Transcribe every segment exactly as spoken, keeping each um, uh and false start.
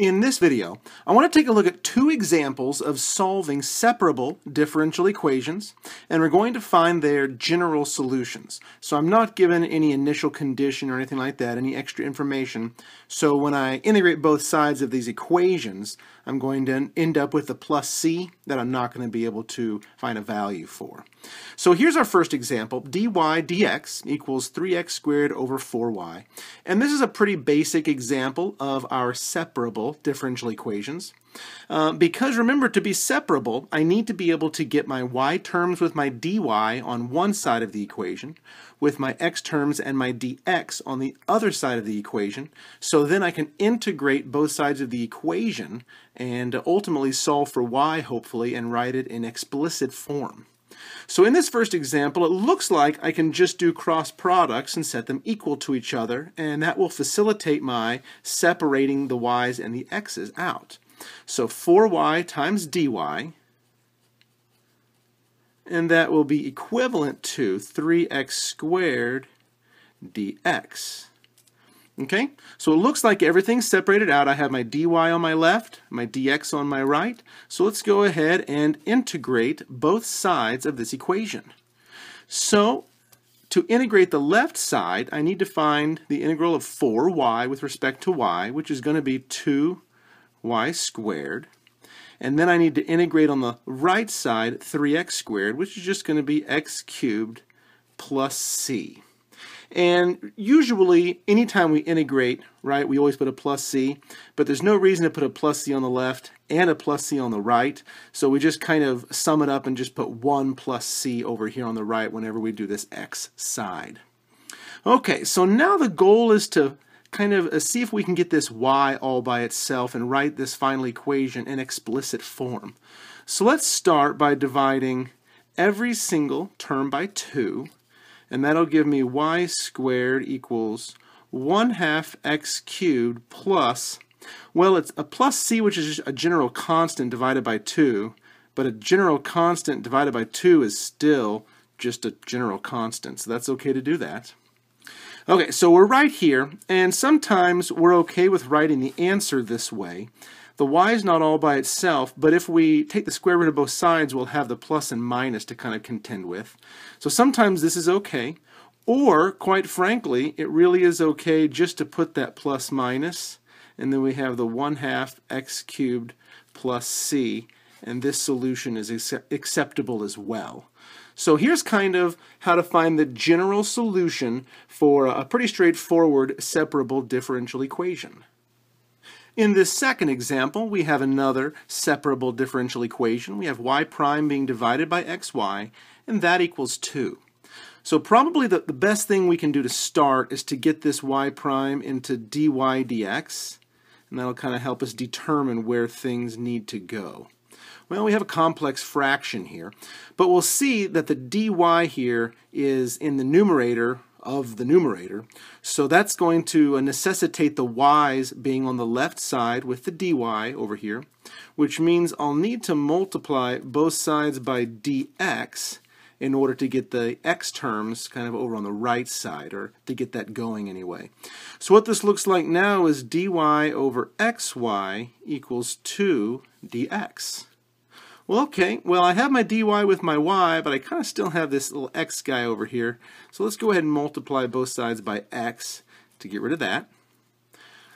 In this video, I want to take a look at two examples of solving separable differential equations, and we're going to find their general solutions. So I'm not given any initial condition or anything like that, any extra information. So when I integrate both sides of these equations, I'm going to end up with a plus c that I'm not going to be able to find a value for. So here's our first example. Dy dx equals three x squared over four y. And this is a pretty basic example of our separable differential equations. Uh, because remember, to be separable, I need to be able to get my y terms with my dy on one side of the equation, with my x terms and my dx on the other side of the equation, so then I can integrate both sides of the equation and ultimately solve for y, hopefully, and write it in explicit form. So in this first example, it looks like I can just do cross products and set them equal to each other, and that will facilitate my separating the y's and the x's out. So four y times dy, and that will be equivalent to three x squared dx. Okay, so it looks like everything's separated out. I have my dy on my left, my dx on my right. So let's go ahead and integrate both sides of this equation. So to integrate the left side, I need to find the integral of four y with respect to y, which is going to be two y squared. And then I need to integrate on the right side three x squared, which is just going to be x cubed plus c. And usually, anytime we integrate, right, we always put a plus c, but there's no reason to put a plus c on the left and a plus c on the right, so we just kind of sum it up and just put one plus c over here on the right whenever we do this x side. Okay, so now the goal is to kind of see if we can get this y all by itself and write this final equation in explicit form. So let's start by dividing every single term by two. And that'll give me y squared equals one half x cubed plus, well, it's a plus c, which is just a general constant divided by two, but a general constant divided by two is still just a general constant, so that's okay to do that. Okay, so we're right here, and sometimes we're okay with writing the answer this way. The y is not all by itself, but if we take the square root of both sides, we'll have the plus and minus to kind of contend with. So sometimes this is okay, or quite frankly, it really is okay just to put that plus minus, and then we have the one half x cubed plus c, and this solution is accept acceptable as well. So here's kind of how to find the general solution for a pretty straightforward separable differential equation. In this second example, we have another separable differential equation. We have y prime being divided by xy, and that equals two. So probably the, the best thing we can do to start is to get this y prime into dy dx, and that'll kind of help us determine where things need to go. Well, we have a complex fraction here, but we'll see that the dy here is in the numerator of the numerator, so that's going to necessitate the y's being on the left side with the dy over here, which means I'll need to multiply both sides by dx in order to get the x terms kind of over on the right side, or to get that going anyway. So what this looks like now is dy over xy equals two dx. Well, okay, well, I have my dy with my y, but I kind of still have this little x guy over here. So let's go ahead and multiply both sides by x to get rid of that.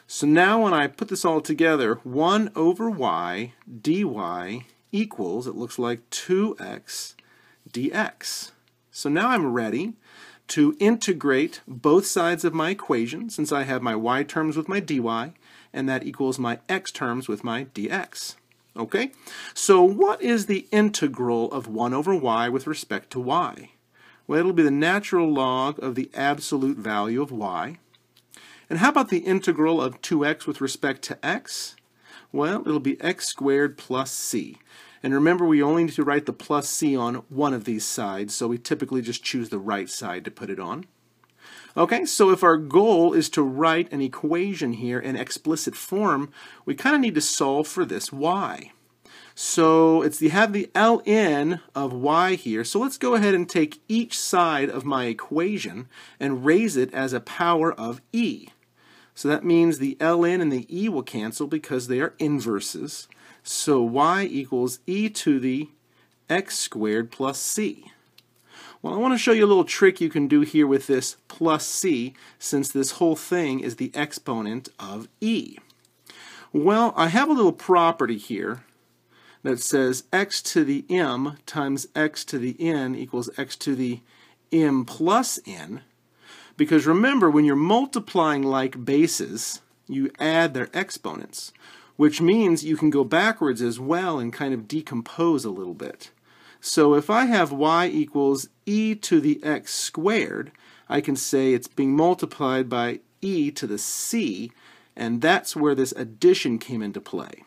So now when I put this all together, one over y dy equals, it looks like two x dx. So now I'm ready to integrate both sides of my equation, since I have my y terms with my dy, and that equals my x terms with my dx. Okay, so what is the integral of one over y with respect to y? Well, it'll be the natural log of the absolute value of y. And how about the integral of two x with respect to x? Well, it'll be x squared plus c. And remember, we only need to write the plus c on one of these sides, so we typically just choose the right side to put it on. Okay, so if our goal is to write an equation here in explicit form, we kind of need to solve for this y. So it's you have the ln of y here, so let's go ahead and take each side of my equation and raise it as a power of e. So that means the Ln and the e will cancel because they are inverses. So y equals e to the x squared plus c. Well, I want to show you a little trick you can do here with this plus c, since this whole thing is the exponent of e. Well, I have a little property here that says x to the m times x to the n equals x to the m plus n. Because remember, when you're multiplying like bases, you add their exponents, which means you can go backwards as well and kind of decompose a little bit. So if I have y equals e to the x squared, I can say it's being multiplied by e to the c, and that's where this addition came into play.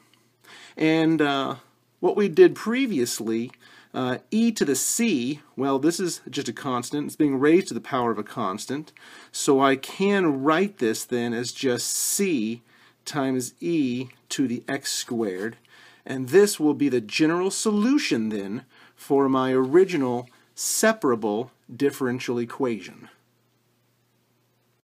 And uh, what we did previously, Uh, e to the c, well, this is just a constant. It's being raised to the power of a constant. So I can write this then as just c times e to the x squared. And this will be the general solution then for my original separable differential equation.